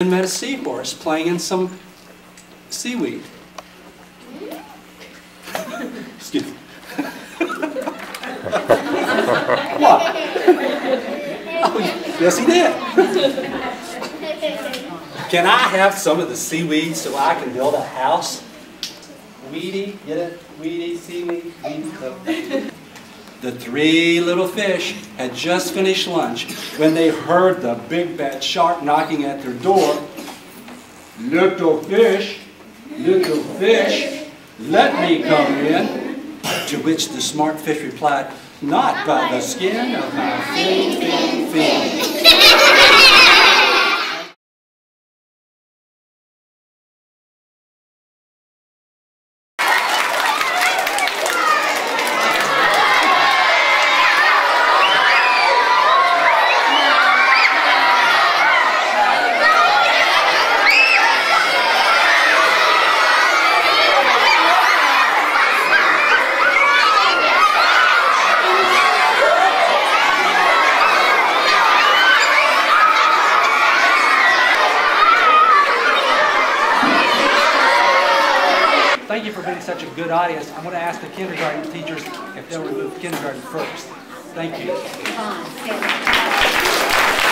And met a seahorse playing in some seaweed. Excuse me. What? Oh, yes, he did. Can I have some of the seaweed so I can build a house? Weedy, get it? Weedy, seaweed, weedy. Oh. The three little fish had just finished lunch when they heard the big bad shark knocking at their door. Little fish, let me come in. To which the smart fish replied, not by the skin of my fin. Thank you for being such a good audience. I'm going to ask the kindergarten teachers if they'll remove kindergarten first. Thank you.